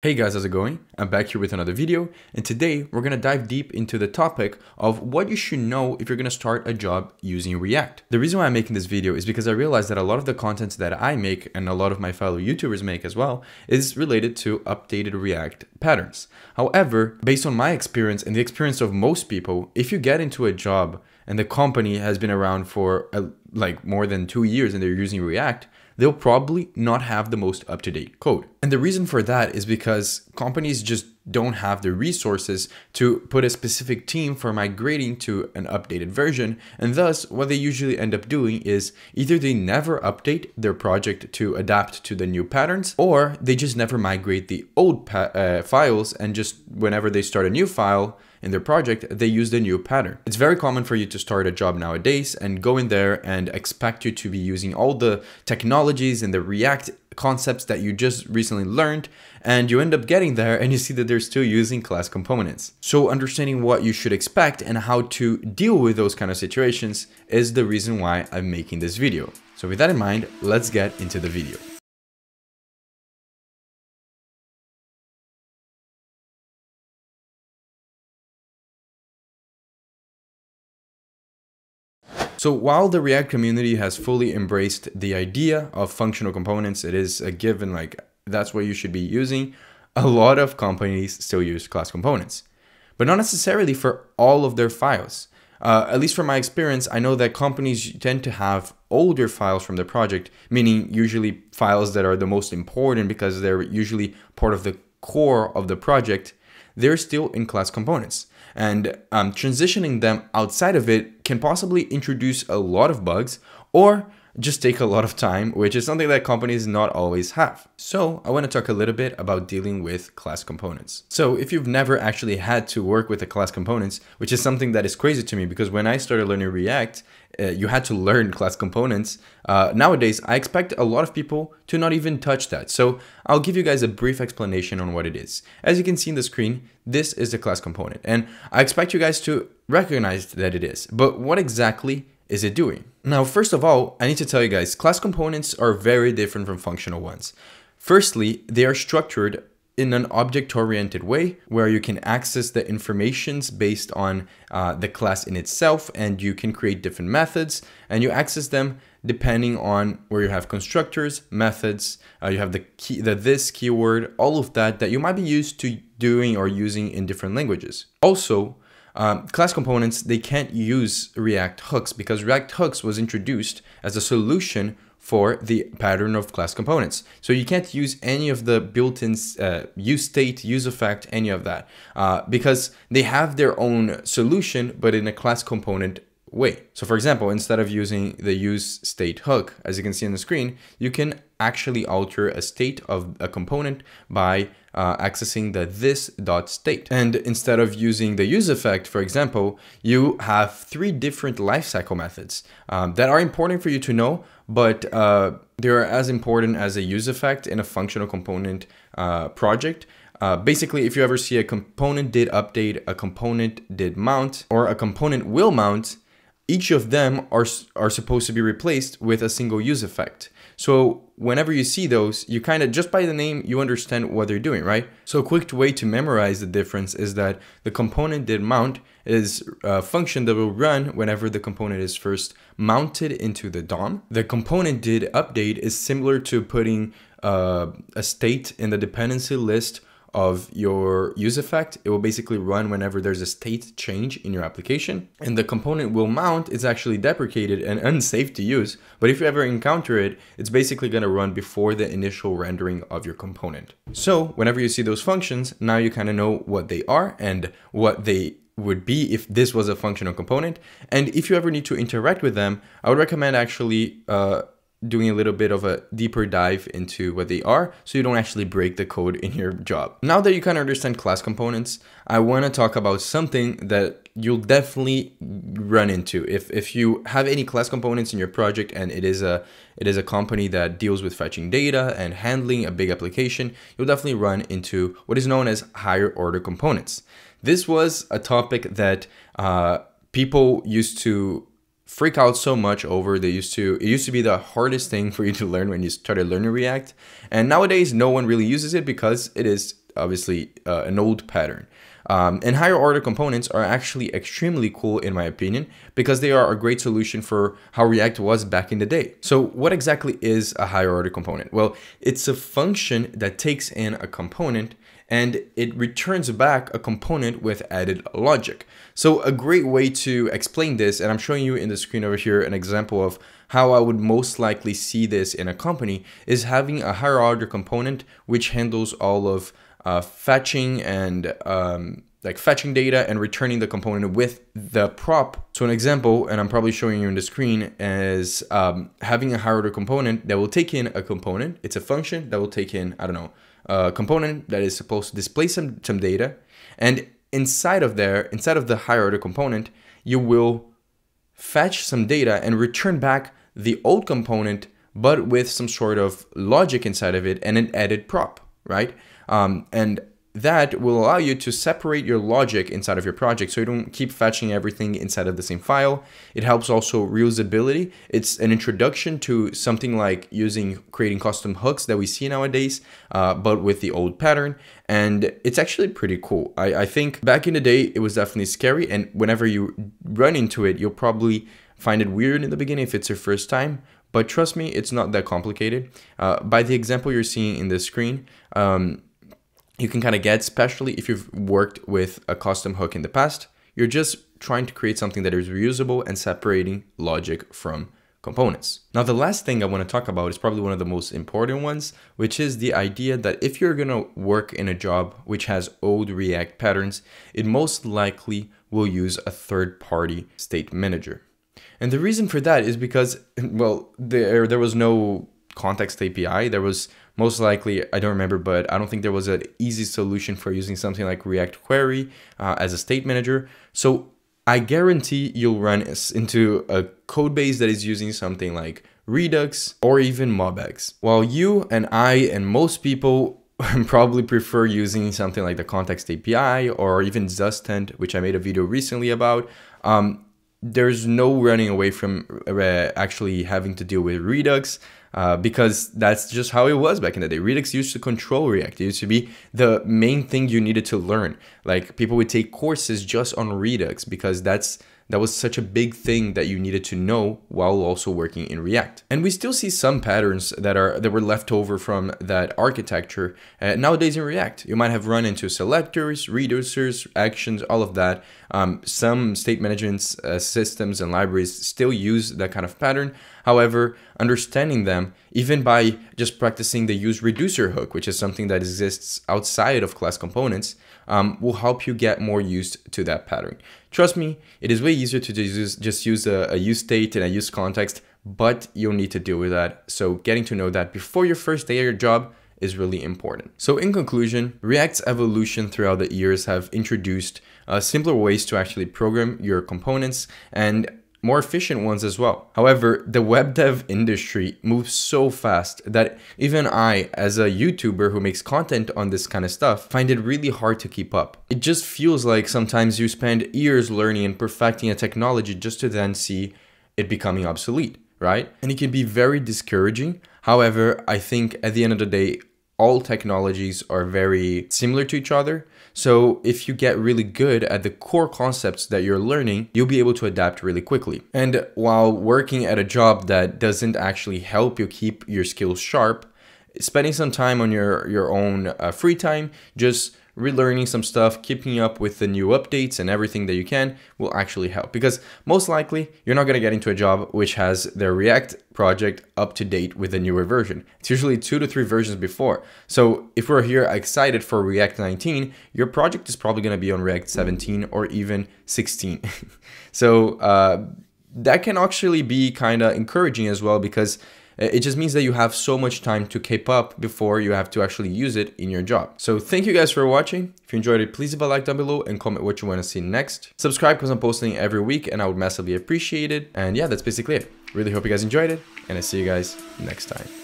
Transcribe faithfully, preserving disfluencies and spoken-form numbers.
Hey guys, how's it going? I'm back here with another video, and today we're gonna dive deep into the topic of what you should know if you're gonna start a job using React. The reason why I'm making this video is because I realized that a lot of the content that I make and a lot of my fellow YouTubers make as well is related to updated React patterns. However, based on my experience and the experience of most people, if you get into a job and the company has been around for a, like more than two years and they're using React, they'll probably not have the most up-to-date code. And the reason for that is because companies just don't have the resources to put a specific team for migrating to an updated version. And thus, what they usually end up doing is either they never update their project to adapt to the new patterns, or they just never migrate the old uh, files, and just whenever they start a new file in their project, they use the new pattern. It's very common for you to start a job nowadays and go in there and expect you to be using all the technologies and the React concepts that you just recently learned, and you end up getting there and you see that they're still using class components. So understanding what you should expect and how to deal with those kind of situations is the reason why I'm making this video. So with that in mind, let's get into the video. So while the React community has fully embraced the idea of functional components, it is a given, like that's what you should be using, a lot of companies still use class components, but not necessarily for all of their files. Uh, at least from my experience, I know that companies tend to have older files from the project, meaning usually files that are the most important because they're usually part of the core of the project. They're still in class components, and um, transitioning them outside of it can possibly introduce a lot of bugs or just take a lot of time, which is something that companies not always have. So I want to talk a little bit about dealing with class components. So if you've never actually had to work with a class components, which is something that is crazy to me because when I started learning React, uh, you had to learn class components. Uh, nowadays, I expect a lot of people to not even touch that. So I'll give you guys a brief explanation on what it is. As you can see in the screen, this is the class component, and I expect you guys to recognize that it is, but what exactly is it doing? Now, first of all, I need to tell you guys, class components are very different from functional ones. Firstly, they are structured in an object-oriented way where you can access the informations based on uh, the class in itself, and you can create different methods and you access them depending on where you have constructors, methods, uh, you have the key, the this keyword, all of that that you might be used to doing or using in different languages. Also, Um, class components, they can't use React hooks because React hooks was introduced as a solution for the pattern of class components. So you can't use any of the built-in uh, use state, use effect, any of that, uh, because they have their own solution, but in a class component way. So for example, instead of using the use state hook, as you can see on the screen, you can actually alter a state of a component by uh, accessing the this.state. And instead of using the use effect, for example, you have three different lifecycle methods um, that are important for you to know, but uh, they're as important as a use effect in a functional component uh, project. Uh, basically, if you ever see a component did update, a component did mount, or a component will mount, each of them are, are supposed to be replaced with a single use effect. So whenever you see those, you kind of, just by the name, you understand what they're doing, right? So a quick way to memorize the difference is that the component did mount is a function that will run whenever the component is first mounted into the D O M. The component did update is similar to putting uh, a state in the dependency list of your use effect. It will basically run whenever there's a state change in your application. And the component will mount is actually deprecated and unsafe to use, but if you ever encounter it, it's basically going to run before the initial rendering of your component. So whenever you see those functions, now you kind of know what they are and what they would be if this was a functional component. And if you ever need to interact with them, I would recommend actually uh, doing a little bit of a deeper dive into what they are so you don't actually break the code in your job. Now that you kind of understand class components, I want to talk about something that you'll definitely run into. If, if you have any class components in your project and it is a it is a company that deals with fetching data and handling a big application, you'll definitely run into what is known as higher order components. This was a topic that uh, people used to freak out so much over. They used to, it used to be the hardest thing for you to learn when you started learning React. And nowadays, no one really uses it because it is obviously uh, an old pattern. Um, and higher order components are actually extremely cool in my opinion, because they are a great solution for how React was back in the day. So what exactly is a higher order component? Well, it's a function that takes in a component and it returns back a component with added logic. So a great way to explain this, and I'm showing you in the screen over here an example of how I would most likely see this in a company, is having a higher order component which handles all of Uh, fetching and um, like fetching data and returning the component with the prop. So an example, and I'm probably showing you on the screen, is um, having a higher order component that will take in a component. It's a function that will take in, I don't know, a component that is supposed to display some, some data. And inside of there, inside of the higher order component, you will fetch some data and return back the old component, but with some sort of logic inside of it and an added prop, right? Um, and that will allow you to separate your logic inside of your project, so you don't keep fetching everything inside of the same file. It helps also reusability. It's an introduction to something like using creating custom hooks that we see nowadays, uh, but with the old pattern. And it's actually pretty cool. I, I think back in the day, it was definitely scary. And whenever you run into it, you'll probably find it weird in the beginning if it's your first time. But trust me, it's not that complicated. Uh, by the example you're seeing in this screen, um, you can kind of get, especially if you've worked with a custom hook in the past, you're just trying to create something that is reusable and separating logic from components. Now, the last thing I want to talk about is probably one of the most important ones, which is the idea that if you're going to work in a job which has old React patterns, it most likely will use a third-party state manager. And the reason for that is because, well, there, there was no context A P I. There was most likely, I don't remember, but I don't think there was an easy solution for using something like React Query uh, as a state manager. So I guarantee you'll run into a code base that is using something like Redux or even MobX. While you and I and most people probably prefer using something like the context A P I or even Zustand, which I made a video recently about, um, there's no running away from actually having to deal with Redux, uh, because that's just how it was back in the day. Redux used to control React. It used to be the main thing you needed to learn. Like, people would take courses just on Redux because that's that was such a big thing that you needed to know while also working in React. And we still see some patterns that are that were left over from that architecture uh, nowadays in React. You might have run into selectors, reducers, actions, all of that. Um, some state management uh, systems and libraries still use that kind of pattern. However, understanding them, even by just practicing the use reducer hook, which is something that exists outside of class components, um, will help you get more used to that pattern. Trust me, it is way easier to just use, just use a, a use state and a use context, but you'll need to deal with that. So getting to know that before your first day at your job is really important. So in conclusion, React's evolution throughout the years have introduced uh, simpler ways to actually program your components and more efficient ones as well. However, the web dev industry moves so fast that even I, as a YouTuber who makes content on this kind of stuff, find it really hard to keep up. It just feels like sometimes you spend years learning and perfecting a technology just to then see it becoming obsolete, right? And it can be very discouraging. However, I think at the end of the day, all technologies are very similar to each other. So if you get really good at the core concepts that you're learning, you'll be able to adapt really quickly. And while working at a job that doesn't actually help you keep your skills sharp, spending some time on your, your own uh, free time, just relearning some stuff, keeping up with the new updates and everything that you can will actually help, because most likely you're not going to get into a job which has their React project up to date with a newer version. It's usually two to three versions before. So if we're here excited for React nineteen, your project is probably going to be on React seventeen or even sixteen. So uh, that can actually be kind of encouraging as well, because it just means that you have so much time to keep up before you have to actually use it in your job. So thank you guys for watching. If you enjoyed it, please leave a like down below and comment what you want to see next. Subscribe because I'm posting every week and I would massively appreciate it. And yeah, that's basically it. Really hope you guys enjoyed it, and I see you guys next time.